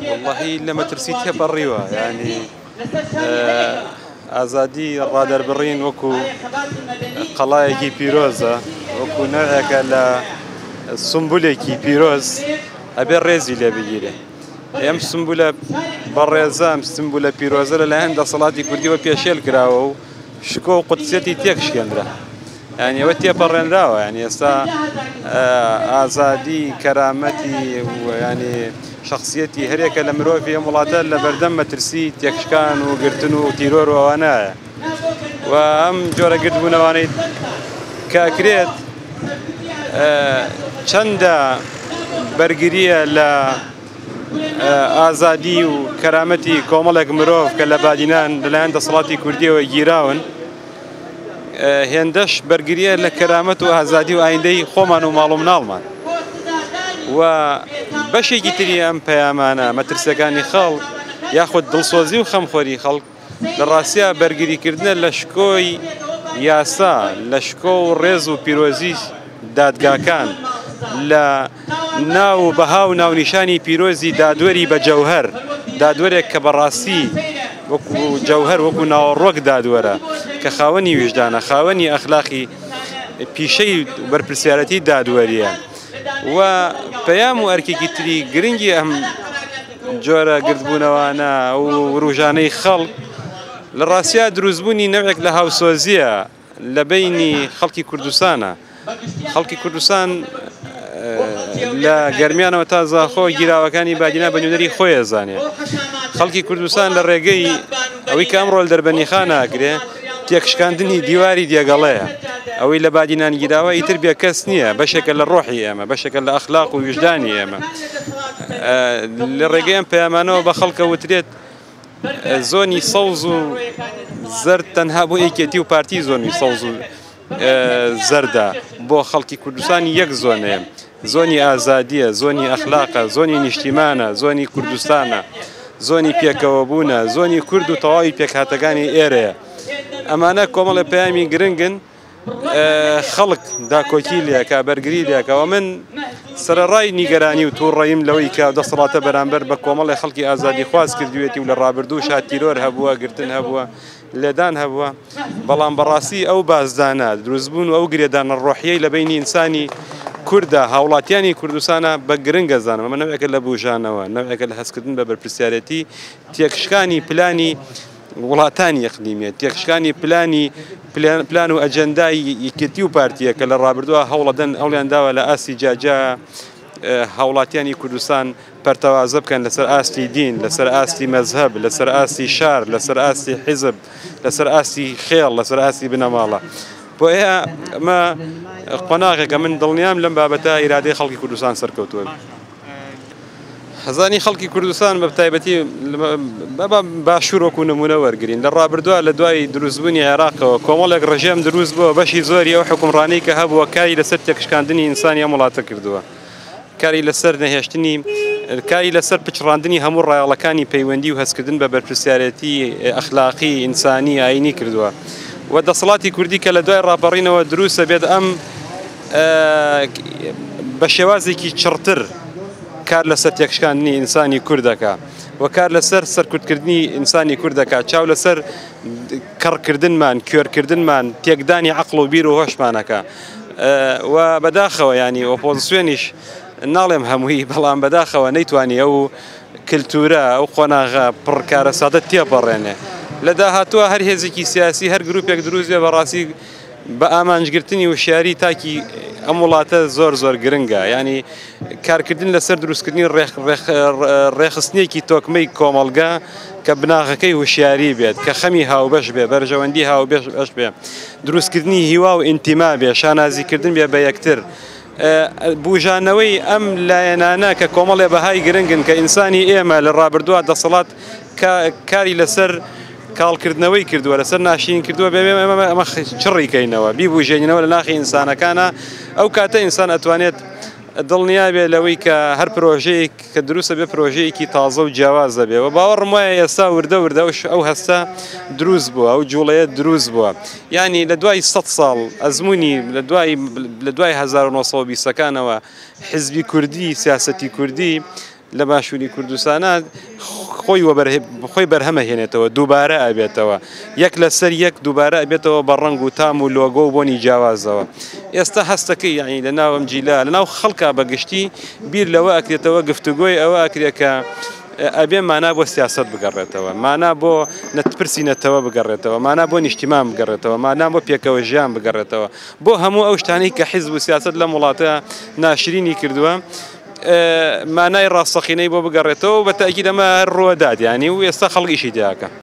والله إلا ما ترسيتها بالروا يعني أزادي رادر برين وكو قلايكي بيروزة وكو نرهك على السنبوليكي بيروز أبي الرزي اللي بيجيله أمش سنبولة برزة أمش سنبولة بيروزة لأن دا صلاتي كردي وبيشيل كراو شكو قدسيتي تيكش كندرا يعني وتي برين راو يعني استا أزادي كرامتي ويعني شخصيتي هريك لمروي في مولاتها لبردم ترسي تيكشكان وقرتن وتيرور ووانا وهم جورا قرد بونواني كاكريت چند برگرية لآزادي وكرامتي كومالك مروف كالبادينان للاند صلاتي كردية وجيراون هندش برگرية لكرامت وآزادي وآيندي خومن ومعلوم نالمان و بشي جتري ام پیامانه مترسکانی خلق یاخود دلسوزی و خمخوری خلق در راسیه برگیری کردن لشکوی یاسا لشکو رز و پیروزی دادگاکان لناو بهاو ناو نشانی پیروزی دادوری بجوهر دادوری که براسی وکو جوهر وکو ناوروک دادوره که خاونی وجدانه خاونی اخلاقی پیشه برپرسیارتی دادوریه و پیام و ارکیکی تری گرنگی هم جورا گردبونوانا و روجانه خلق لراسیه دروزبونی نوعک لهاوسوزیه لبینی خلقی کوردستانه خلقی کوردستان لگرمیانەوە تا زاخۆ گیراوەکانی بادینا بەنوێنەری خۆی زانێ خەڵکی کوردستان لە ڕێگەی ئەوەی کە ئەمڕۆ لە دەربەنیخا ناگرێ تێکشکاندنی دیواری دێگەڵەیە ئەوەی لە بادینان گیراوە ئیتر بێ کەس نییە بەشێکە لە ڕۆحی ئێمە بەشێکە لە ئەخلاق و ویژدانی ئێمە لە ڕێگەیان پەیامانەوە بە خەڵکە وترێت زۆنی سەوز و زەرد تەنها بۆ یەکێتی و پارتی زۆنی سەوز و زەردە بۆ خەڵکی کوردستانی یەک زۆنەیە زۆنی ئازادیە، زۆنی ئەخلاقە، زۆنی نیشتیمانە، زۆنی کوردستانە، زۆنی پێکەوەبوونە، زۆنی کورد و تەواوی پێکهاتەکانی ئێرەیە. ئەمانە کۆمەڵە پەیامی گرنگن خەڵک داکۆکی لێکا بەرگری لێکەوە من سەرەڕای نیگەرانی و تووڕەییم لەوەی کە دەسەڵاتە بەرامبەر بە کۆمەڵی خەڵکی ئازادی خواز کردوێتی و لە ڕابردووشا تیرۆر هەبووە، گرتن هەبووە، لێدان هەبووە، بەڵام بەڕاستی ئەو بازدانە دروستبوون و ئەو گرێدانە ڕۆحیەی لە بینی ئینسانی کوردا هاوڵاتیانی کوردستانە بە گرنگە زانمە نەوەکە لە بوژانەوە نەوەکە لە هەستکردن بە بەرپرسیارەتی تێکشکانی پلانی وڵاتانی ئەقلیمیە تێکشکانی پلان و ئەجەندای یەکێتی و پارتیە کە لە ڕابردووە هەوڵەدەن ئەولیان داوە لە ئاستی جاجا هاوڵاتیانی کوردستان پەرتەوازە بکەن لەسەر ئاستی دین لەسەر ئاستی مەزهب لەسەر ئاستی شار لەسەر ئاستی حیزب لەسەر ئاستی خێڵ لەسەر ئاستی بنەماڵە بۆ ئێ ئەمە قۆناغێکە من دڵنیام لەم بابەتە ئیرادەی خەڵکی کوردستان سەرکەوتووە حەزانی خەڵکی کوردستان بە تایبەتی باشوورۆک و نمونە وەرگین لە ڕابردووە لە دوای دروستبوونی عێراقەوە کۆمەڵێک ڕژێم دروست بووە بەشی زۆری ئەو حکومڕانەی کە هەبووە کاری لەسەر تێکشکاندنی ئینسانی ئەم وڵاتە کردووە کاری لەسەر نەهێشتنی کاری لەسەر پچڕاندنی هەموو ڕایەڵەکانی پەیوەندی و هەستکردن بە بەرپرسیارەتی ئەخلاقی ئینسانی ئاینی کردووە و دەسەڵاتی کوردی کە لە دوای ڕابڕینەوە دروستە بێت ئەم بە شێوازێکی چڕتر کار لەسەر تێکشکاندنی ئینسانی کوردەکە و کار لەسەر سەرکوتکردنی ئینسانی کوردەکە چاو لەسەر کڕکردنمان کوێرکردنمان تێکدانی عقل و بیر و هۆشمانەکە و بەداخەوە ینی ئۆپۆزسیۆنیش ناڵێم هەمووی بەڵام بەداخەوە نەیتوانی ئەو کللتورە ئەو خۆناغە پڕکارە سادە تێپەڕێنێ لە داهاتووە هەر هێزێکی سیاسی هەر گرروپێک دروستێ بەڕاستی بە ئامانجگرتنی وشیاری تاکی ئەم وڵاتە زۆر گرنگە ینی کارکردن لەسەر دروستکردنی ڕێخستنیەکی تۆکمەی کۆمەلگا کە بناغەکەی وشیاری بێت کە خەمی هاوبەش بێ بەرژەوەندی هاوبەش بێ دروستکردنی هیوا و ئینتیما بێ شانازیکردن بێ بە یەکتر بوژانەوەی ئەم لایەنانە کە کۆمەڵێ بەهای گرنگن کە ئینسانی ئێمە لە ڕابردووە دەسەڵات کاری لەسەر کاڵکردنەوەی کردووە لەسەر ناشین کردووە بێ ئەمە چڕیکەینەوە بیبژێنینەوە لە ناخی ئینسانەکانە ئەو کاتە ئینسان ئەتوانێت دڵنیا بێ لەوەی کە هەر پرۆژەیەک کە دروستە بێ پرۆژەیەکی تازە و جیاوازە بێ و باوەڕم وایە ئێستا وردە ئەو هەستە دروست بووە ئەو جوڵەیە دروست بووە یعنی لە دوای ١٠٠ ساڵ ئەزمموی لە دوای ١٩٢٠ەکانەوە حزبی کوردی سیاسەتی کوردی لباشوری کوردستان خوی و بره خوی برهمه هنی تو دوباره آبی تو یک لسر یک دوباره آبی تو بررنگ و تام و لوگو بانی جواز تو استحست کی یعنی لناو مجلا لناو خلقه بگشتی بیر لواقت توقف توجه آواقتی که آبی معنا با سیاست بگرده تو معنا با نتپرسی نتو بگرده تو معنا با نجتماع بگرده تو معنا با پیکوژیان بگرده تو با همو آوشتانی که حزب و سیاست لملاته ناشرینی کردوام معناي راسخيني بو بقريته وبالتأكيد ما الروادات يعني ويستخلق إشي دياكا.